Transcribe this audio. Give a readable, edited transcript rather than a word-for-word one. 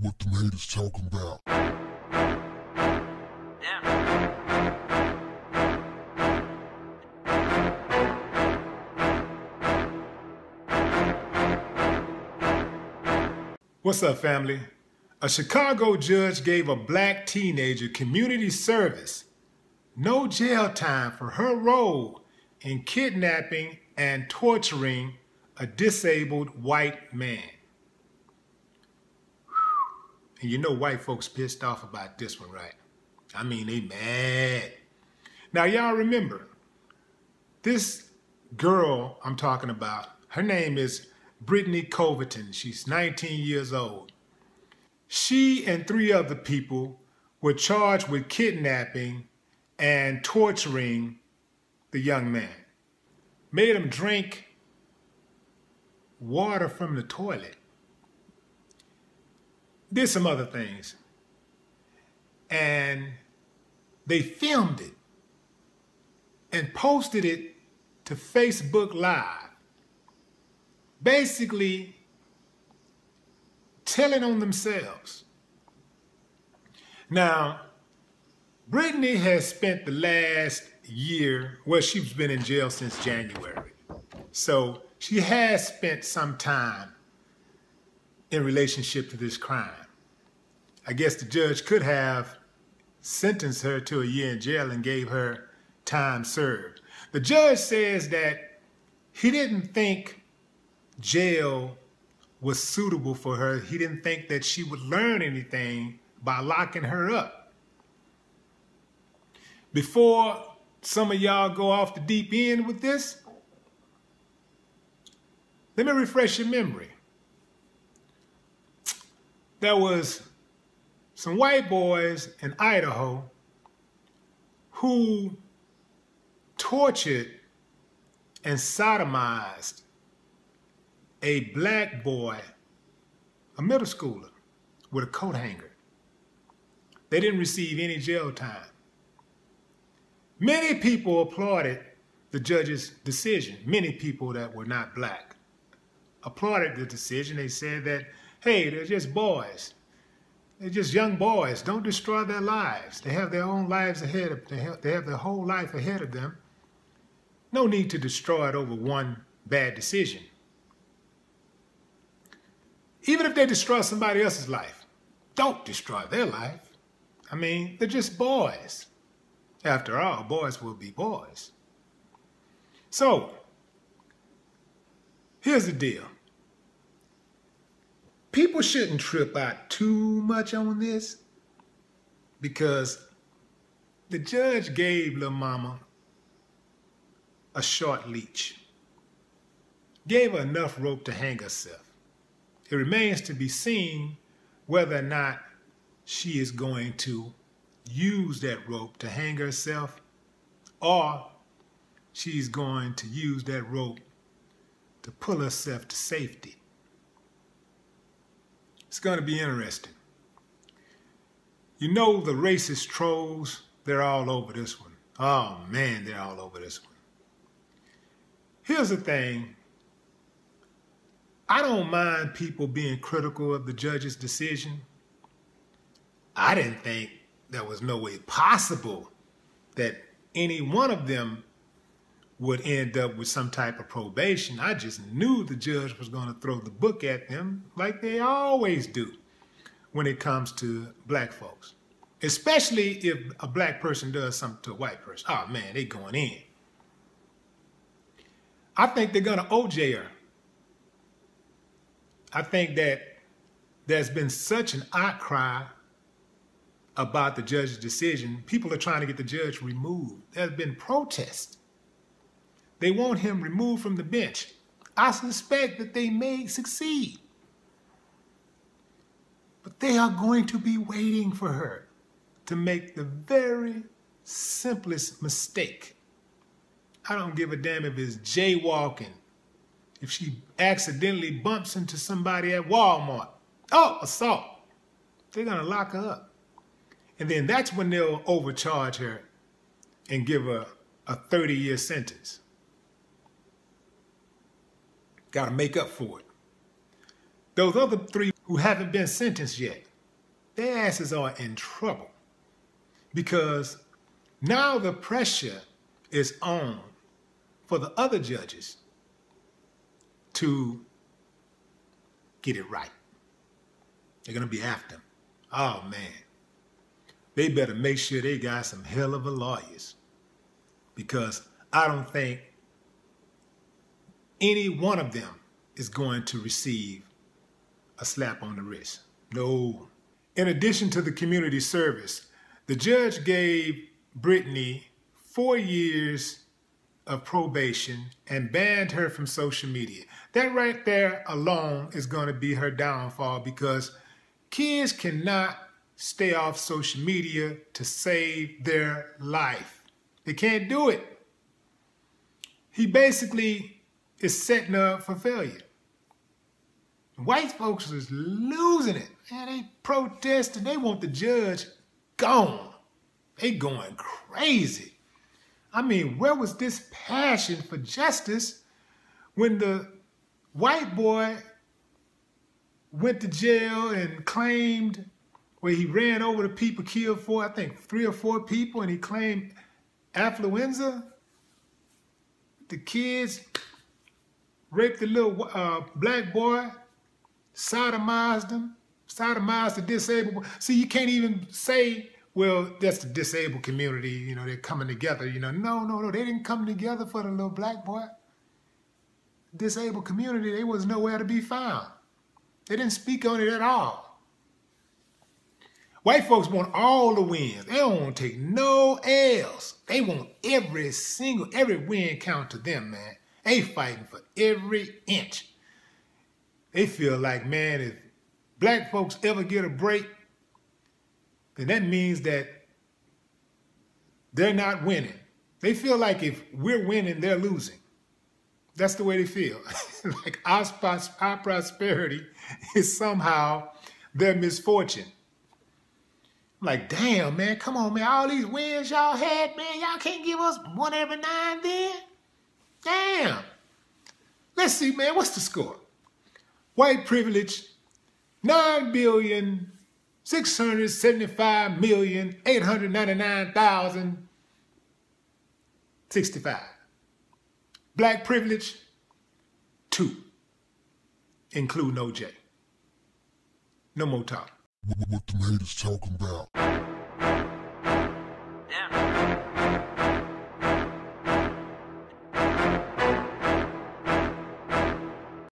what the haters talking about. Yeah. What's up, family? A Chicago judge gave a black teenager community service. No jail time for her role in kidnapping and torturing a disabled white man. And you know white folks pissed off about this one, right? I mean, they mad. Now, y'all remember, this girl I'm talking about, her name is Brittany Coverton. She's 19 years old. She and three other people were charged with kidnapping and torturing the young man. Made him drink water from the toilet. Did some other things. And they filmed it and posted it to Facebook Live. Basically telling on themselves. Now, Brittany has spent the last year, well, she's been in jail since January. So she has spent some time in relationship to this crime. I guess the judge could have sentenced her to a year in jail and gave her time served. The judge says that he didn't think jail was suitable for her. He didn't think that she would learn anything by locking her up. Before some of y'all go off the deep end with this, let me refresh your memory. There was some white boys in Idaho who tortured and sodomized a black boy, a middle schooler, with a coat hanger. They didn't receive any jail time. Many people applauded the judge's decision. Many people that were not black applauded the decision. They said that, hey, they're just boys. They're just young boys. Don't destroy their lives. They have their own lives ahead of them. They have their whole life ahead of them. No need to destroy it over one bad decision. Even if they destroy somebody else's life, don't destroy their life. I mean, they're just boys. After all, boys will be boys. So, here's the deal. People shouldn't trip out too much on this because the judge gave Lil Mama a short leash. Gave her enough rope to hang herself. It remains to be seen whether or not she is going to use that rope to hang herself or she's going to use that rope to pull herself to safety. It's going to be interesting. You know the racist trolls, they're all over this one. Oh man, they're all over this one. Here's the thing. I don't mind people being critical of the judge's decision. I didn't think there was no way possible that any one of them would end up with some type of probation. I just knew the judge was going to throw the book at them like they always do when it comes to black folks. Especially if a black person does something to a white person. Oh man, they going in. I think they're going to OJ her. I think that there's been such an outcry about the judge's decision. People are trying to get the judge removed. There's been protests. They want him removed from the bench. I suspect that they may succeed. But they are going to be waiting for her to make the very simplest mistake. I don't give a damn if it's jaywalking, if she accidentally bumps into somebody at Walmart. Oh, assault. They're going to lock her up. And then that's when they'll overcharge her and give her a 30-year sentence. Got to make up for it. Those other three who haven't been sentenced yet, their asses are in trouble because now the pressure is on for the other judges to get it right. They're going to be after them. Oh, man. They better make sure they got some hell of a lawyers, because I don't think any one of them is going to receive a slap on the wrist. No. In addition to the community service, the judge gave Brittany 4 years of probation and banned her from social media. That right there alone is going to be her downfall, because kids cannot stay off social media to save their life. They can't do it. He basically is setting up for failure. White folks is losing it. Man, they protesting. They want the judge gone. They going crazy. I mean, where was this passion for justice when the white boy went to jail and claimed, where he ran over the people, killed for, I think, 3 or 4 people, and he claimed affluenza? The kids raped the little black boy, sodomized him, sodomized the disabled boy. See, you can't even say, well, that's the disabled community, you know, they're coming together, you know. No, they didn't come together for the little black boy. Disabled community, they was nowhere to be found. They didn't speak on it at all. White folks want all the wins. They don't want to take no L's. They want every win count to them, man. They fighting for every inch. They feel like, man, if black folks ever get a break, then that means that they're not winning. They feel like if we're winning, they're losing. That's the way they feel. Like our prosperity is somehow their misfortune. I'm like, damn, man, come on, man. All these wins y'all had, man, y'all can't give us one every now and then? Damn. Let's see, man, what's the score? White privilege, 9,675,899,065. Black privilege, 2. Include no J. No more talk. What the haters talking about? Yeah.